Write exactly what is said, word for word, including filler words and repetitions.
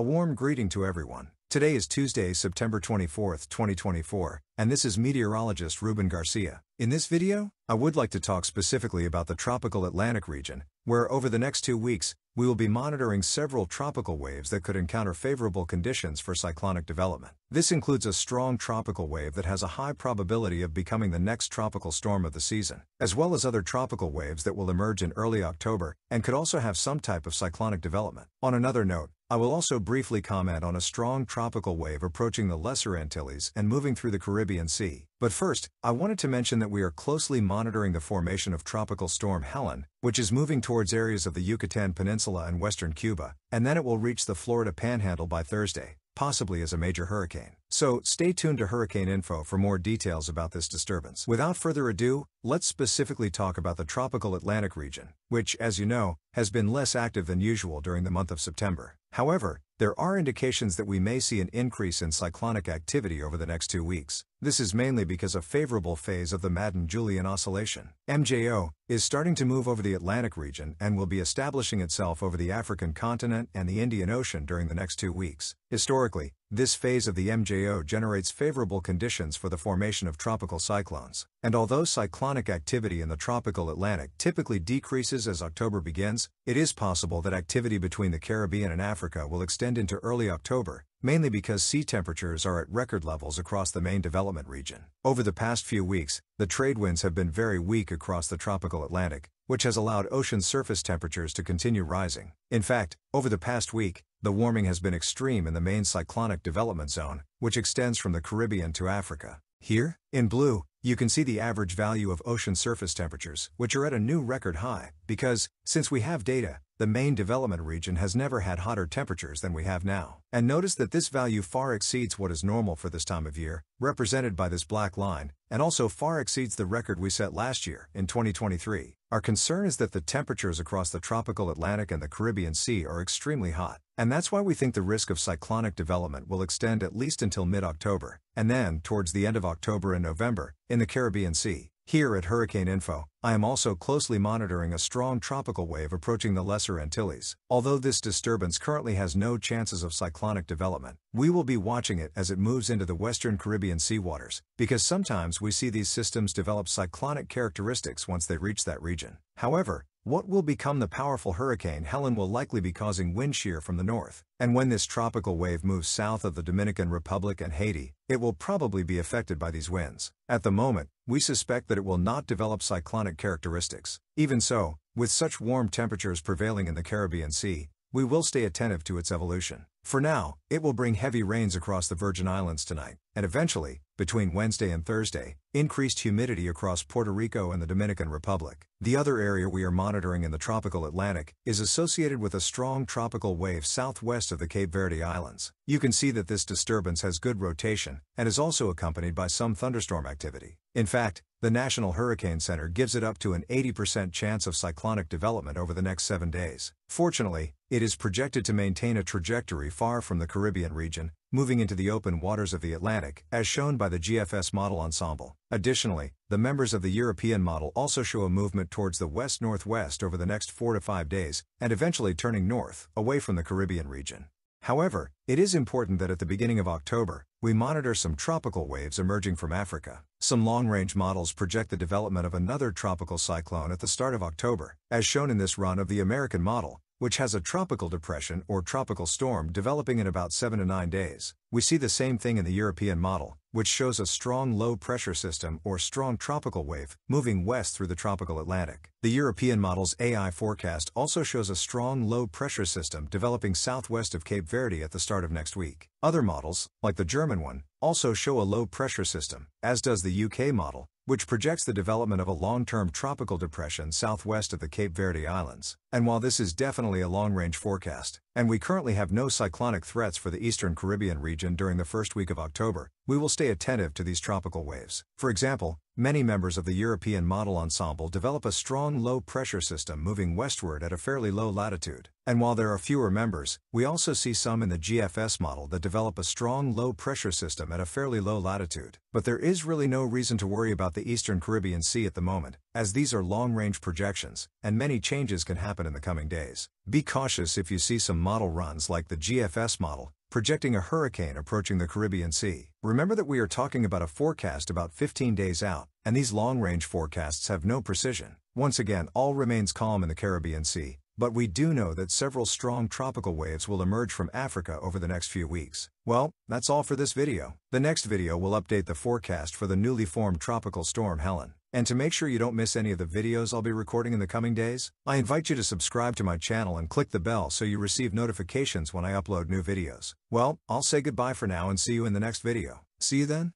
A warm greeting to everyone. Today is Tuesday, September twenty-fourth, twenty twenty-four, and this is meteorologist Ruben Garcia. In this video, I would like to talk specifically about the tropical Atlantic region, where over the next two weeks, we will be monitoring several tropical waves that could encounter favorable conditions for cyclonic development. This includes a strong tropical wave that has a high probability of becoming the next tropical storm of the season, as well as other tropical waves that will emerge in early October and could also have some type of cyclonic development. On another note, I will also briefly comment on a strong tropical wave approaching the Lesser Antilles and moving through the Caribbean Sea. But first, I wanted to mention that we are closely monitoring the formation of Tropical Storm Helen, which is moving towards areas of the Yucatan Peninsula and western Cuba, and then it will reach the Florida Panhandle by Thursday, possibly as a major hurricane. So, stay tuned to Hurricane Info for more details about this disturbance. Without further ado, let's specifically talk about the tropical Atlantic region, which, as you know, has been less active than usual during the month of September. However, there are indications that we may see an increase in cyclonic activity over the next two weeks. This is mainly because a favorable phase of the Madden-Julian Oscillation, M J O, is starting to move over the Atlantic region and will be establishing itself over the African continent and the Indian Ocean during the next two weeks. Historically, this phase of the M J O generates favorable conditions for the formation of tropical cyclones, and although cyclonic activity in the tropical Atlantic typically decreases as October begins, it is possible that activity between the Caribbean and Africa will extend into early October, mainly because sea temperatures are at record levels across the main development region. Over the past few weeks, the trade winds have been very weak across the tropical Atlantic, which has allowed ocean surface temperatures to continue rising. In fact, over the past week, the warming has been extreme in the main cyclonic development zone, which extends from the Caribbean to Africa. Here, in blue, you can see the average value of ocean surface temperatures, which are at a new record high, because, since we have data, the main development region has never had hotter temperatures than we have now. And notice that this value far exceeds what is normal for this time of year, represented by this black line, and also far exceeds the record we set last year, in twenty twenty-three. Our concern is that the temperatures across the tropical Atlantic and the Caribbean Sea are extremely hot, and that's why we think the risk of cyclonic development will extend at least until mid-October, and then, towards the end of October and November, in the Caribbean Sea. Here at Hurricane Info, I am also closely monitoring a strong tropical wave approaching the Lesser Antilles. Although this disturbance currently has no chances of cyclonic development, we will be watching it as it moves into the western Caribbean seawaters, because sometimes we see these systems develop cyclonic characteristics once they reach that region. However, what will become the powerful Hurricane Helen will likely be causing wind shear from the north, and when this tropical wave moves south of the Dominican Republic and Haiti, it will probably be affected by these winds. At the moment, we suspect that it will not develop cyclonic characteristics. Even so, with such warm temperatures prevailing in the Caribbean Sea, we will stay attentive to its evolution. For now, it will bring heavy rains across the Virgin Islands tonight, and eventually, between Wednesday and Thursday, increased humidity across Puerto Rico and the Dominican Republic. The other area we are monitoring in the tropical Atlantic is associated with a strong tropical wave southwest of the Cape Verde Islands. You can see that this disturbance has good rotation and is also accompanied by some thunderstorm activity. In fact, the National Hurricane Center gives it up to an eighty percent chance of cyclonic development over the next seven days. Fortunately, it is projected to maintain a trajectory far from the Caribbean region, moving into the open waters of the Atlantic, as shown by the G F S model ensemble. Additionally, the members of the European model also show a movement towards the west-northwest over the next four to five days, and eventually turning north, away from the Caribbean region. However, it is important that at the beginning of October, we monitor some tropical waves emerging from Africa. Some long-range models project the development of another tropical cyclone at the start of October, as shown in this run of the American model, which has a tropical depression or tropical storm developing in about seven to nine days. We see the same thing in the European model, which shows a strong low-pressure system or strong tropical wave moving west through the tropical Atlantic. The European model's A I forecast also shows a strong low-pressure system developing southwest of Cape Verde at the start of next week. Other models, like the German one, also show a low-pressure system, as does the U K model, which projects the development of a long-term tropical depression southwest of the Cape Verde Islands. And while this is definitely a long-range forecast, and we currently have no cyclonic threats for the Eastern Caribbean region during the first week of October, we will stay attentive to these tropical waves. For example, many members of the European model ensemble develop a strong low-pressure system moving westward at a fairly low latitude. And while there are fewer members, we also see some in the G F S model that develop a strong low-pressure system at a fairly low latitude. But there is really no reason to worry about the Eastern Caribbean Sea at the moment, As these are long-range projections, and many changes can happen in the coming days, be cautious if you see some model runs like the G F S model, projecting a hurricane approaching the Caribbean Sea. Remember that we are talking about a forecast about fifteen days out, and these long-range forecasts have no precision. Once again, all remains calm in the Caribbean Sea, but we do know that several strong tropical waves will emerge from Africa over the next few weeks. Well, that's all for this video. The next video will update the forecast for the newly formed Tropical Storm Helen. And to make sure you don't miss any of the videos I'll be recording in the coming days, I invite you to subscribe to my channel and click the bell so you receive notifications when I upload new videos. Well, I'll say goodbye for now and see you in the next video. See you then.